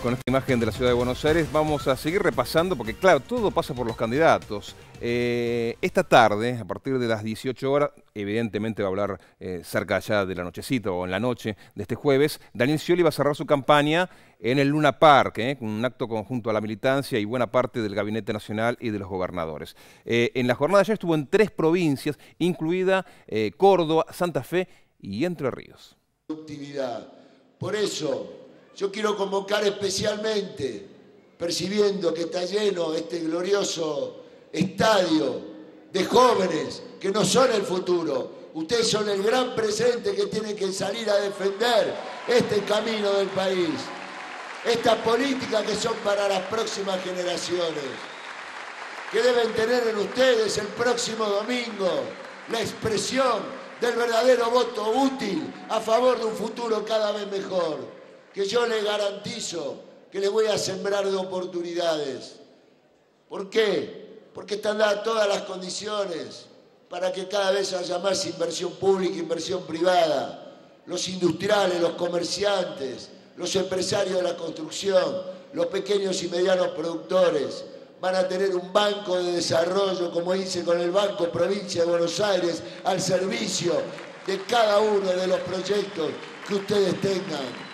Con esta imagen de la ciudad de Buenos Aires vamos a seguir repasando, porque claro, todo pasa por los candidatos. Esta tarde, a partir de las 18 horas, evidentemente va a hablar cerca ya de la nochecita o en la noche de este jueves, Daniel Scioli va a cerrar su campaña en el Luna Park, un acto conjunto a la militancia y buena parte del Gabinete Nacional y de los gobernadores. En la jornada ya estuvo en 3 provincias, incluida Córdoba, Santa Fe y Entre Ríos. Por eso yo quiero convocar especialmente, percibiendo que está lleno este glorioso estadio de jóvenes que no son el futuro. Ustedes son el gran presente que tienen que salir a defender este camino del país, estas políticas que son para las próximas generaciones, que deben tener en ustedes el próximo domingo la expresión del verdadero voto útil a favor de un futuro cada vez mejor, que yo les garantizo que les voy a sembrar de oportunidades. ¿Por qué? Porque están dadas todas las condiciones para que cada vez haya más inversión pública, inversión privada, los industriales, los comerciantes, los empresarios de la construcción, los pequeños y medianos productores, van a tener un banco de desarrollo, como hice con el Banco Provincia de Buenos Aires, al servicio de cada uno de los proyectos que ustedes tengan.